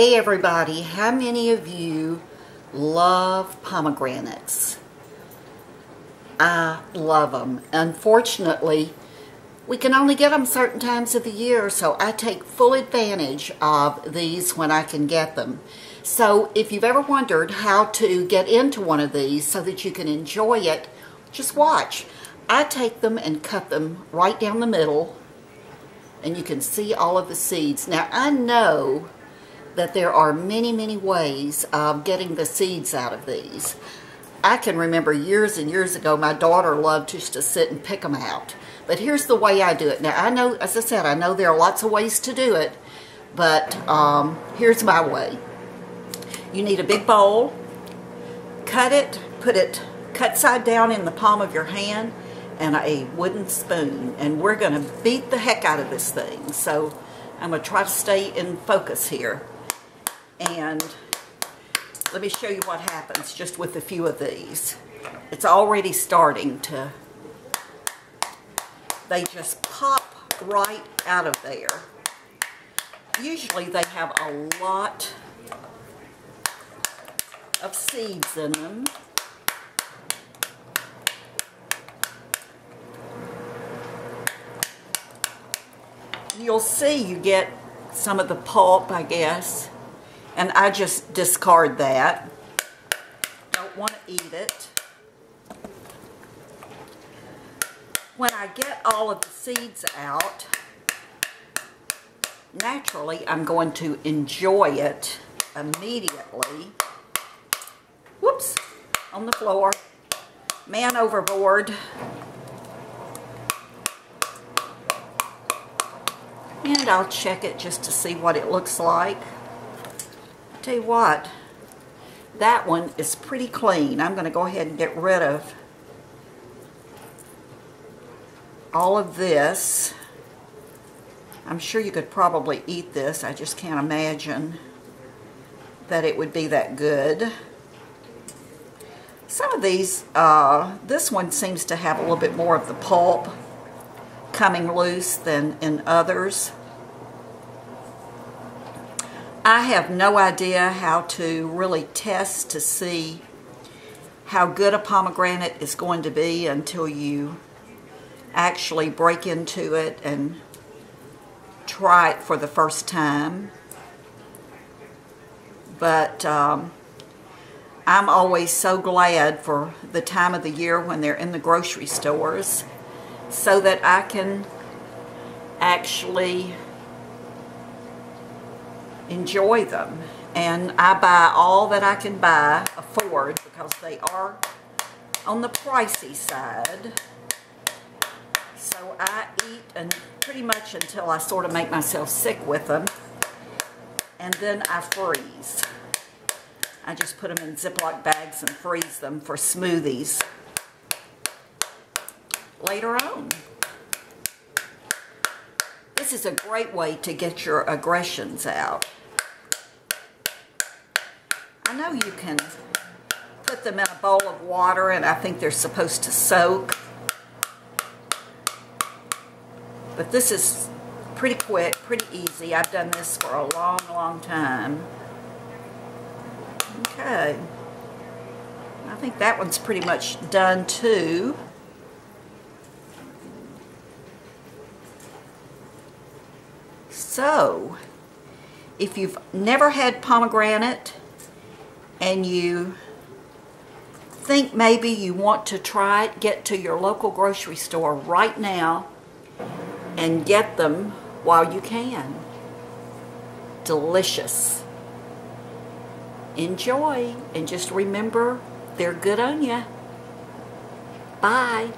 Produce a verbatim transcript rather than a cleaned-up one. Hey everybody, how many of you love pomegranates? I love them. Unfortunately, we can only get them certain times of the year, so I take full advantage of these when I can get them. So if you've ever wondered how to get into one of these so that you can enjoy it, just watch. I take them and cut them right down the middle, and you can see all of the seeds. Now I know that there are many, many ways of getting the seeds out of these. I can remember years and years ago, my daughter loved just to sit and pick them out. But here's the way I do it. Now, I know, as I said, I know there are lots of ways to do it, but um, here's my way. You need a big bowl, cut it, put it cut side down in the palm of your hand, and a wooden spoon. And we're going to beat the heck out of this thing. So I'm going to try to stay in focus here. And let me show you what happens just with a few of these. It's already starting to, they just pop right out of there. Usually they have a lot of seeds in them. You'll see you get some of the pulp, I guess. And I just discard that. Don't want to eat it. When I get all of the seeds out, naturally I'm going to enjoy it immediately. Whoops, on the floor. Man overboard. And I'll check it just to see what it looks like. Tell you what, that one is pretty clean. I'm going to go ahead and get rid of all of this. I'm sure you could probably eat this. I just can't imagine that it would be that good. Some of these, uh, this one seems to have a little bit more of the pulp coming loose than in others. I have no idea how to really test to see how good a pomegranate is going to be until you actually break into it and try it for the first time. But um, I'm always so glad for the time of the year when they're in the grocery stores so that I can actually enjoy them. And I buy all that I can buy, afford, because they are on the pricey side. So I eat and pretty much until I sort of make myself sick with them. And then I freeze. I just put them in Ziploc bags and freeze them for smoothies later on. This is a great way to get your aggressions out. I know you can put them in a bowl of water, and I think they're supposed to soak. But this is pretty quick, pretty easy. I've done this for a long, long time. Okay. I think that one's pretty much done too. So, if you've never had pomegranate and you think maybe you want to try it, get to your local grocery store right now and get them while you can. Delicious. Enjoy, and just remember, they're good on you. Bye.